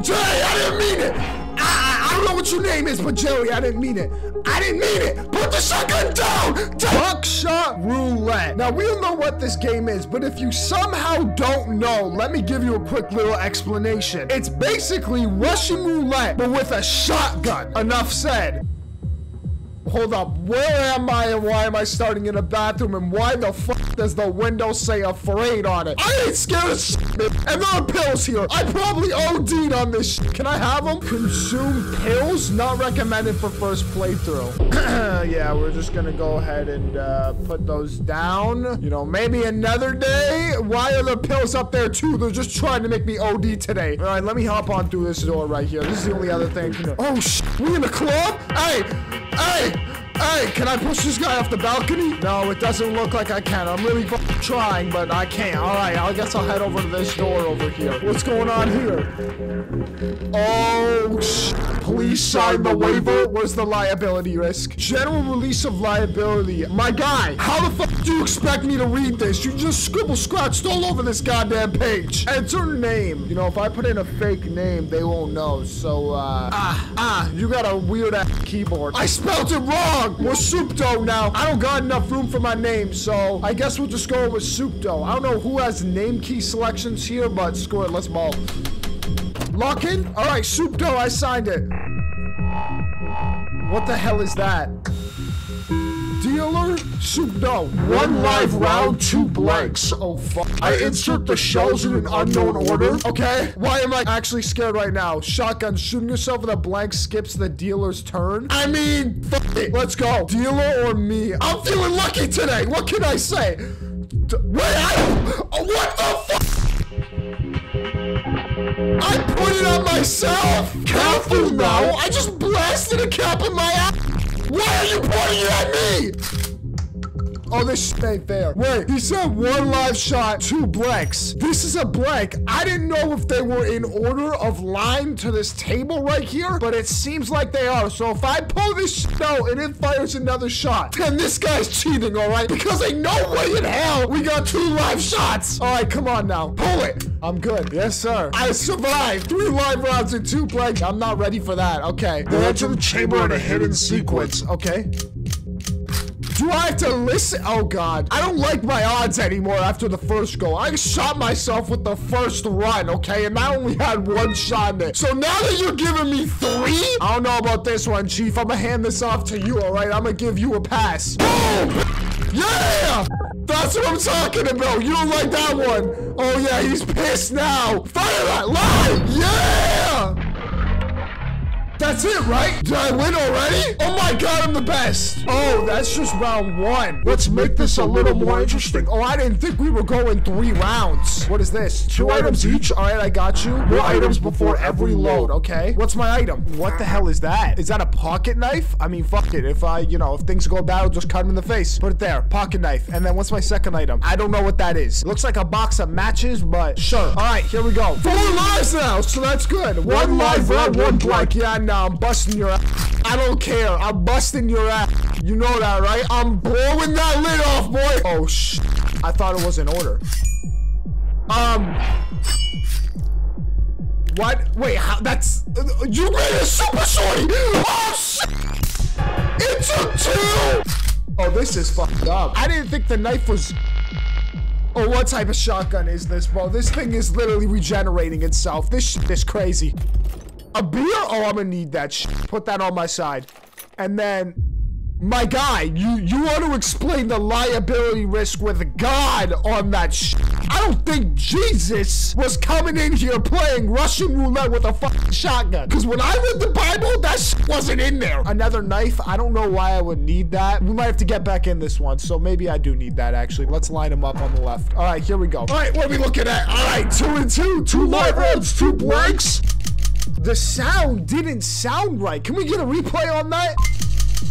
Jerry, I didn't mean it. I don't know what your name is, but Jerry, I didn't mean it. I didn't mean it. Put the shotgun down. Buckshot Roulette. Now, we don't know what this game is, but if you somehow don't know, let me give you a quick little explanation. It's basically Russian roulette, but with a shotgun. Enough said. Hold up, where am I and why am I starting in a bathroom and why the fuck does the window say afraid on it? I ain't scared of shit, man. And there are pills here. I probably OD'd on this shit. Can I have them? Consume pills? Not recommended for first playthrough. Yeah, we're just gonna go ahead and put those down. You know, maybe another day? Why are the pills up there too? They're just trying to make me OD today. All right, let me hop on through this door right here. This is the only other thing. Oh, shit, we in the club? Hey, hey! Hey, can I push this guy off the balcony? No, it doesn't look like I can. I'm really trying, but I can't. All right, I guess I'll head over to this door over here. What's going on here? Oh, please sign the waiver. Where's the liability risk? General release of liability. My guy, how the fuck do you expect me to read this? You just scribble scratched all over this goddamn page. Enter name. You know, if I put in a fake name, they won't know. So, you got a weird-ass keyboard. I spelled it wrong. We're Soupdog now. I don't got enough room for my name, so I guess we'll just go with Soupdog. I don't know who has name key selections here, but screw it. Let's ball. Lock in? All right, Soupdog, I signed it. What the hell is that? Dealer? Soupdog9. One live round, two blanks. Oh, fuck. I insert the shells in an unknown order. Okay. Why am I actually scared right now? Shotgun, shooting yourself with a blank skips the dealer's turn. I mean, fuck it. Let's go. Dealer or me? I'm feeling lucky today. What can I say? Wait, what the fuck? I put it on myself. Careful now. I just blasted a cap in my ass. Why are you pointing it at me? Oh, this shit ain't fair. Wait, he said one live shot, two blanks. This is a blank. I didn't know if they were in order of line to this table right here, but it seems like they are. So if I pull this shit out and it fires another shot, then this guy's cheating, all right? Because ain't no way in hell we got two live shots. All right, come on now. Pull it. I'm good. Yes, sir. I survived 3 live rounds and 2 blanks. I'm not ready for that. Okay. They enter the chamber in a hidden sequence. Okay. Do I have to listen? Oh, God. I don't like my odds anymore after the first go. I shot myself with the first run, okay? And I only had 1 shot in it. So now that you're giving me 3? I don't know about this one, Chief. I'm gonna hand this off to you, all right? I'm gonna give you a pass. Oh! Yeah! That's what I'm talking about. You don't like that one. Oh, yeah, he's pissed now. Fire that line. Yeah. That's it, right? Did I win already? Oh, my God, I'm the best. Oh, that's just round 1. Let's make this a little more interesting. Oh, I didn't think we were going 3 rounds. What is this? 2 items each? All right, I got you. More items before every load, okay? What's my item? What the hell is that? Is that a pocket knife? I mean, fuck it. If I, you know, if things go bad, I'll just cut him in the face. Put it there. Pocket knife. And then what's my second item? I don't know what that is. It looks like a box of matches, but sure. All right, here we go. 4 lives now, so that's good. 1 live, one blank. Yeah, no, I'm busting your ass. I don't care. I'm busting your ass. You know that, right? I'm blowing that lid off, boy. Oh, shit. I thought it was in order. What? Wait, how? That's... you made a super shorty! Oh, shit! It took 2! Oh, this is fucked up. I didn't think the knife was... Oh, what type of shotgun is this, bro? This thing is literally regenerating itself. This shit is crazy. A beer? Oh, I'm gonna need that shit. Put that on my side. And then... my guy, you want to explain the liability risk with God on that shit. I don't think Jesus was coming in here playing Russian roulette with a fucking shotgun. Because when I read the Bible, that shit wasn't in there. Another knife. I don't know why I would need that. We might have to get back in this one. So maybe I do need that, actually. Let's line them up on the left. All right, here we go. All right, what are we looking at? All right, 2 and 2. 2 live rounds, 2 blanks. The sound didn't sound right. Can we get a replay on that?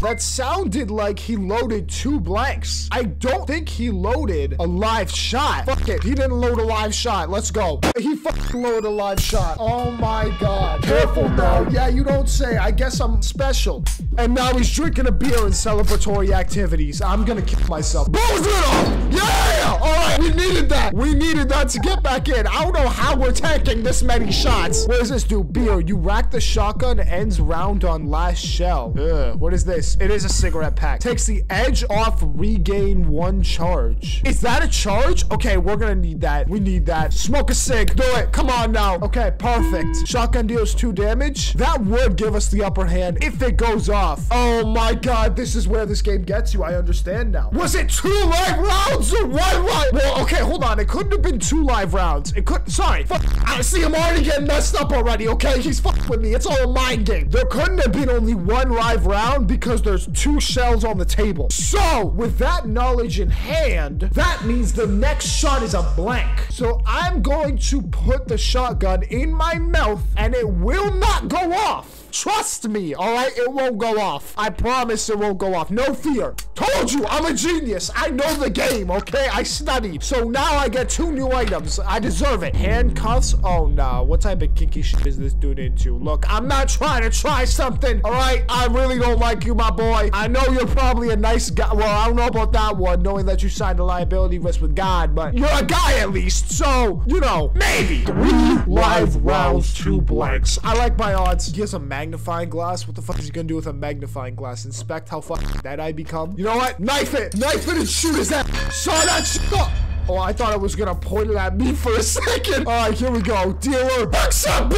That sounded like he loaded two blanks. I don't think he loaded a live shot. Fuck it. He didn't load a live shot. Let's go. He fucking loaded a live shot. Oh my God. Careful now. Yeah, you don't say. I guess I'm special. And now he's drinking a beer in celebratory activities. I'm gonna kill myself. Both of them. Yeah. All right. We needed that. We needed that to get back in. I don't know how we're tanking this many shots. What is this, dude? Beer. You rack the shotgun, ends round on last shell. Ugh. What is this? It is a cigarette pack. Takes the edge off, regain one charge. Is that a charge? Okay, we're gonna need that. We need that. Smoke a cig. Do it. Come on now. Okay, perfect. Shotgun deals 2 damage. That would give us the upper hand if it goes off. Oh my God. This is where this game gets you. I understand now. Was it 2 live rounds or 1 round? Well, okay, hold on. It couldn't have been 2 live rounds. It couldn't. Sorry. Fuck. I see him already getting messed up already, okay? He's fucking with me. It's all a mind game. There couldn't have been only 1 live round because there's 2 shells on the table. So, with that knowledge in hand, that means the next shot is a blank. So, I'm going to put the shotgun in my mouth and it will not go off. Trust me, all right? It won't go off. I promise it won't go off. No fear. Told you, I'm a genius. I know the game, okay? I studied. So now I get 2 new items. I deserve it. Handcuffs? Oh, no. What type of kinky shit is this dude into? Look, I'm not trying to try something, all right? I really don't like you, my boy. I know you're probably a nice guy. Well, I don't know about that one, knowing that you signed a liability risk with God, but you're a guy at least. So, you know, maybe. 3 live rounds, 2 blanks. I like my odds. He has a magnifying glass. What the fuck is he gonna do with a magnifying glass? Inspect how fucking dead I become? You know what? Knife it! Knife it and shoot his ass! Saw that shit up! Oh, I thought it was gonna point it at me for a second. All right, here we go. Dealer, accept.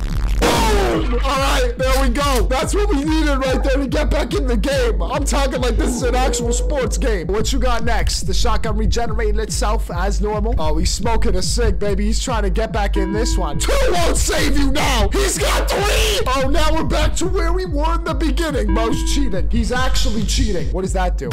Boom! All right, there we go. That's what we needed right there to get back in the game. I'm talking like this is an actual sports game. What you got next? The shotgun regenerating itself as normal. Oh, he's smoking a cig, baby. He's trying to get back in this one. 2 won't save you now. He's got 3. Oh, now we're back to where we were in the beginning. Mo's cheating. He's actually cheating. What does that do?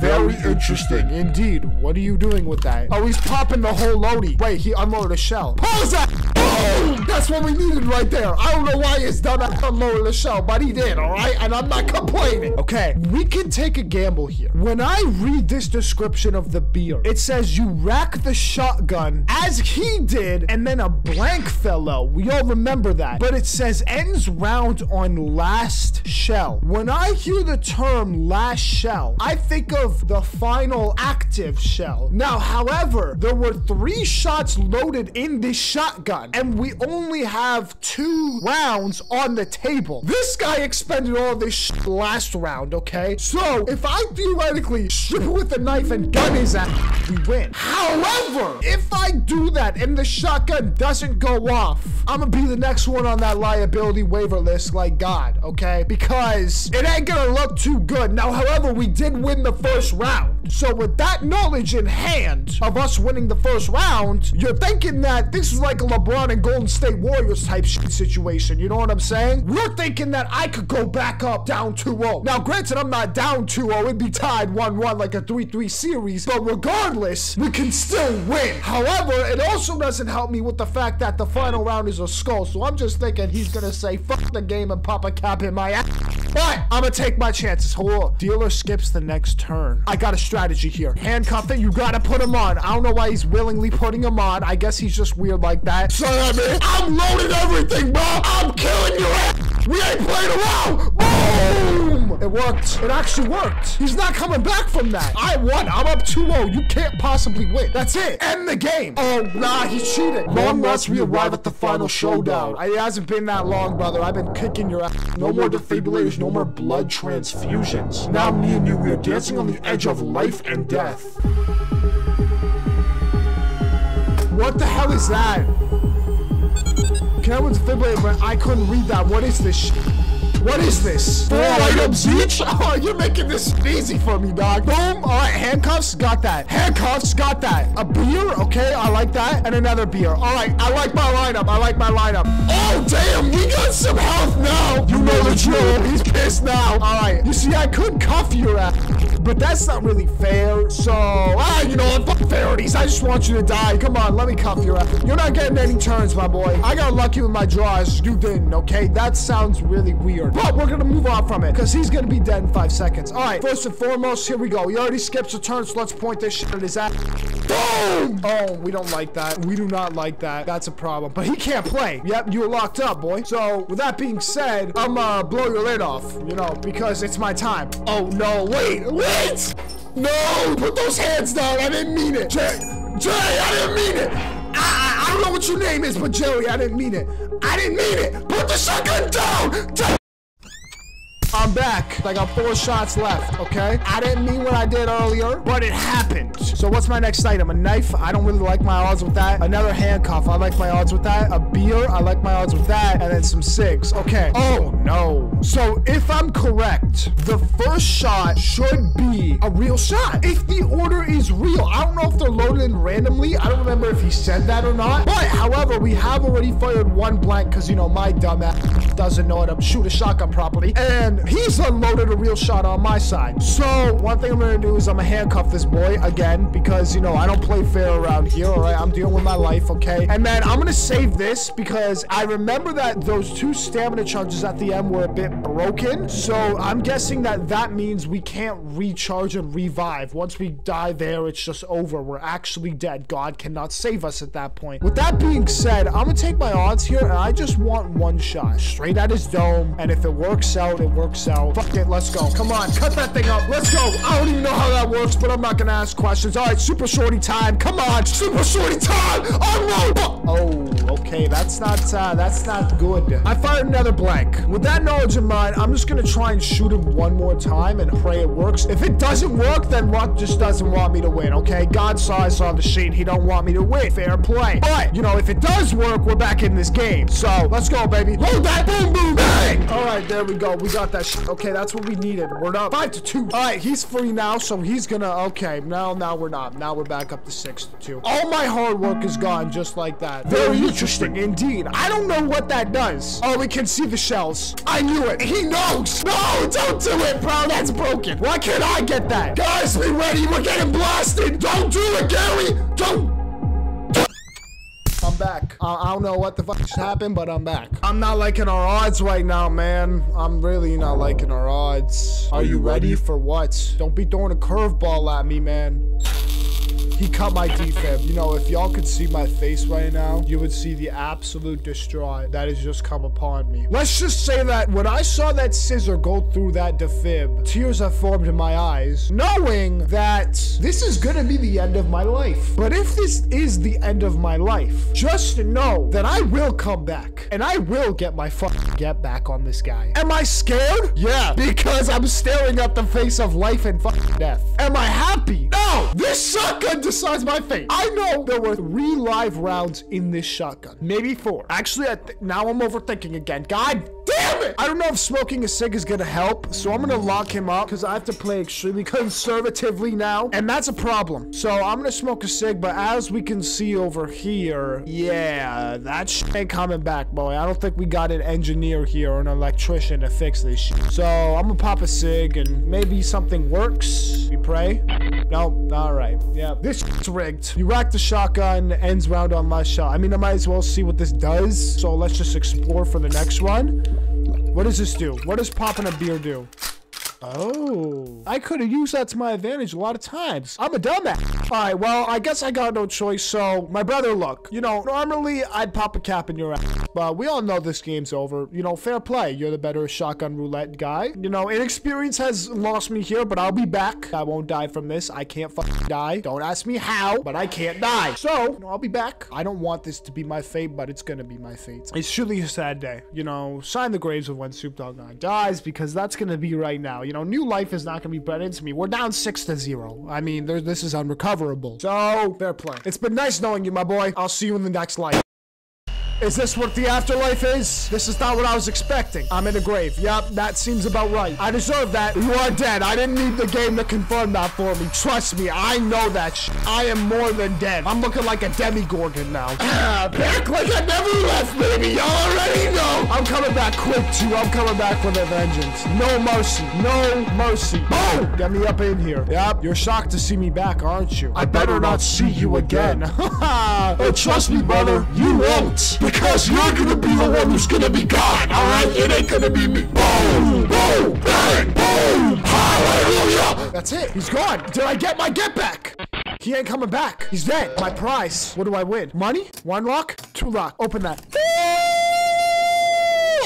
Very interesting indeed. What are you doing with that? Oh, he's popping the whole loadie. Wait, he unloaded a shell. Pause that. Oh, that's what we needed right there. I don't know why it's done at unloading a shell, but he did, all right? And I'm not complaining. Okay, we can take a gamble here. When I read this description of the beer, it says you rack the shotgun as he did, and then a blank fellow. We all remember that. But it says ends round on last shell. When I hear the term last shell, I think of the final active shell. Now, however, there were 3 shots loaded in this shotgun, and we only have 2 rounds on the table. This guy expended all this shit last round, okay? So, if I theoretically strip with a knife and gun his ass, we win. However, if I do that and the shotgun doesn't go off, I'm gonna be the next one on that liability waiver list like God, okay? Because it ain't gonna look too good. Now, however, we did win the first round. So with that knowledge in hand of us winning the first round, you're thinking that this is like a LeBron and Golden State Warriors type shit situation. You know what I'm saying? We're thinking that I could go back up down 2-0. Now, granted, I'm not down 2-0. It'd be tied 1-1 like a 3-3 series. But regardless, we can still win. However, it also doesn't help me with the fact that the final round is a skull. So I'm just thinking he's gonna say, fuck the game and pop a cap in my ass. But I'm gonna take my chances. Hold on. Dealer skips the next turn. I got a strategy here. Handcuff it. You gotta put him on. I don't know why he's willingly putting him on. I guess he's just weird like that. So, I mean, I'm loading everything, bro. I'm killing your ass. We ain't playing around. Boom! It worked. It actually worked. He's not coming back from that. I won. I'm up 2-0. You can't possibly win. That's it. End the game. Oh, nah, he cheated. Long less, we arrive at the final showdown. It hasn't been that long, brother. I've been kicking your ass. No more defibrillators. No more blood transfusions. Now me and you, we are dancing on the edge of life and death. What the hell is that? Can I win the defibrillator, but I couldn't read that. What is this shit? What is this? 4 items each? Oh, you're making this easy for me, dog. Boom. All right, handcuffs. Got that. Handcuffs. Got that. A beer. Okay, I like that. And another beer. All right, I like my lineup. I like my lineup. Oh, damn. We got some health now. You know the drill. He's pissed now. All right. You see, I could cuff your ass. but that's not really fair. So, you know what? Fuck fairities. I just want you to die. Come on, let me cuff your ass. You're not getting any turns, my boy. I got lucky with my draws. You didn't, okay? That sounds really weird. But we're gonna move on from it, because he's gonna be dead in 5 seconds. All right, first and foremost, here we go. He already skips a turn, so let's point this shit at his ass. Boom! Oh, we don't like that. We do not like that. That's a problem. But he can't play. Yep, you were locked up, boy. So, with that being said, I'm blow your lid off, you know, because it's my time. Oh, no, wait, wait! No, put those hands down. I didn't mean it. Jay, I didn't mean it. I don't know what your name is, but Jerry, I didn't mean it. I didn't mean it. Put the shotgun down. I'm back. I got 4 shots left, okay? I didn't mean what I did earlier, but it happened. So what's my next item? A knife? I don't really like my odds with that. Another handcuff? I like my odds with that. A beer? I like my odds with that. And then some cigs. Okay. Oh, no. So if I'm correct, the first shot should be a real shot. If the order is real. I don't know if they're loaded in randomly. I don't remember if he said that or not. But, however, we have already fired one blank because, you know, my dumb ass doesn't know how to shoot a shotgun properly. And he's unloaded a real shot on my side. So one thing I'm gonna do is I'm gonna handcuff this boy again, because, you know, I don't play fair around here. All right, I'm dealing with my life, okay? And man, I'm gonna save this because I remember that those 2 stamina charges at the end were a bit broken. So I'm guessing that that means we can't recharge and revive. Once we die there, it's just over. We're actually dead. God cannot save us at that point. With that being said, I'm gonna take my odds here, and I just want 1 shot straight at his dome. And if it works out, it works. So fuck it, let's go. Come on, cut that thing up. Let's go. I don't even know how that works, but I'm not gonna ask questions. All right, super shorty time. Come on, super shorty time. Unload. Oh, okay. That's not good. I fired another blank. With that knowledge in mind, I'm just gonna try and shoot him 1 more time and pray it works. If it doesn't work, then Rock just doesn't want me to win. Okay, God saw us on the sheet. He don't want me to win. Fair play. But you know, if it does work, we're back in this game. So let's go, baby. Load that boom boom bang. All right, there we go. We got that. Okay, that's what we needed. We're up 5-2. All right, he's free now, so he's gonna. Okay, now we're not. Now we're back up to 6-2. All my hard work is gone, just like that. Very interesting indeed. I don't know what that does. Oh, we can see the shells. I knew it. He knows. No, don't do it, bro. That's broken. Why can't I get that? Guys, be ready. We're getting blasted. Don't do it, Gary. Don't. I'm back. I don't know what the fuck just happened, but I'm back. I'm not liking our odds right now, man. I'm really not liking our odds. Are you ready for what? Don't be throwing a curveball at me, man. He cut my defib. You know, if y'all could see my face right now, you would see the absolute distraught that has just come upon me. Let's just say that when I saw that scissor go through that defib, tears have formed in my eyes, knowing that this is gonna be the end of my life. But if this is the end of my life, just know that I will come back and I will get my fucking get back on this guy. Am I scared? Yeah, because I'm staring at the face of life and fucking death. Am I happy? No! This shotgun decides my fate. I know there were 3 live rounds in this shotgun. Maybe 4. Actually, now I'm overthinking again. God damn it! I don't know if smoking a cig is gonna help, so I'm gonna lock him up because I have to play extremely conservatively now, and that's a problem. So I'm gonna smoke a cig, but as we can see over here, yeah, that shit ain't coming back, boy. I don't think we got an engineer here or an electrician to fix this shit. So I'm gonna pop a cig and maybe something works. We pray. Nope. All right. Yeah. It's rigged. You rack the shotgun, ends round on my shot. I mean, I might as well see what this does. So let's just explore for the next one. What does this do? What does popping a beer do? Oh, I could have used that to my advantage a lot of times. I'm a dumbass. All right, well, I guess I got no choice. So my brother, look, you know, normally I'd pop a cap in your ass, but we all know this game's over. You know, fair play. You're the better shotgun roulette guy. You know, inexperience has lost me here, but I'll be back. I won't die from this. I can't fucking die. Don't ask me how, but I can't die. So, you know, I'll be back. I don't want this to be my fate, but it's gonna be my fate. It's truly a sad day. You know, sign the graves of when Soupdog9 dies, because that's gonna be right now. You know, new life is not going to be bred into me. We're down 6-0. I mean, this is unrecoverable. So, fair play. It's been nice knowing you, my boy. I'll see you in the next life. Is this what the afterlife is? This is not what I was expecting. I'm in a grave. Yep, that seems about right. I deserve that. You are dead. I didn't need the game to confirm that for me. Trust me, I know that shit. I am more than dead. I'm looking like a demigorgon now. Back like I never left, baby. Y'all already know. I'm coming back quick, too. I'm coming back with a vengeance. No mercy. No mercy. Boom! Get me up in here. Yep, you're shocked to see me back, aren't you? I better not see you again. And trust me, brother, you won't. Because you're gonna be the one who's gonna be gone, alright? It ain't gonna be me. Boom! Boom! Bang! Boom! Hallelujah! That's it. He's gone. Did I get my get back? He ain't coming back. He's dead. My prize. What do I win? Money? 1 lock? 2 lock. Open that.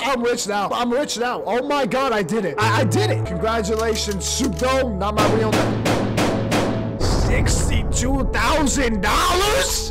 I'm rich now. I'm rich now. Oh my god, I did it. I did it. Congratulations, Soupdog9. Not my real name. $62,000?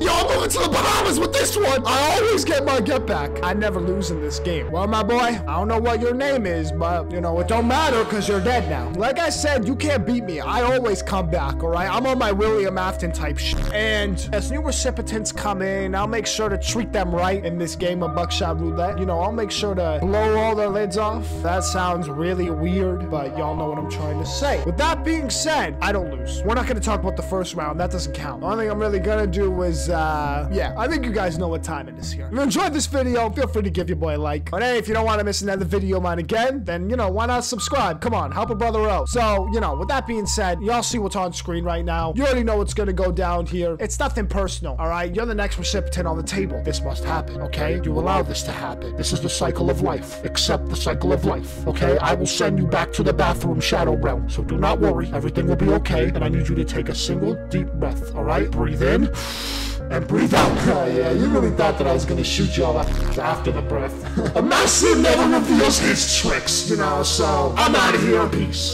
Yo, I'm moving to the Bahamas with this one. I always get my get back. I never lose in this game. Well, my boy, I don't know what your name is, but, you know, it don't matter because you're dead now. Like I said, you can't beat me. I always come back, all right? I'm on my William Afton type shit. And as new recipients come in, I'll make sure to treat them right in this game of Buckshot Roulette. You know, I'll make sure to blow all their lids off. That sounds really weird, but y'all know what I'm trying to say. With that being said, I don't lose. We're not going to talk about the first round. That doesn't count. The only thing I'm really gonna do is, yeah, I think you guys know what time it is here. If you enjoyed this video, feel free to give your boy a like. But hey, if you don't want to miss another video of mine again, then, you know, why not subscribe? Come on, help a brother out. So, you know, with that being said, y'all see what's on screen right now. You already know what's gonna go down here. It's nothing personal, all right? You're the next recipient on the table. This must happen, okay? You allow this to happen. This is the cycle of life. Accept the cycle of life, okay? I will send you back to the bathroom, Shadow Realm. So do not worry. Everything will be okay, and I need you to take a single deep breath, all right? Breathe in and breathe out. Oh, yeah, you really thought that I was gonna shoot y'all after the breath. A master never reveals his tricks, you know, so I'm out of here. Peace.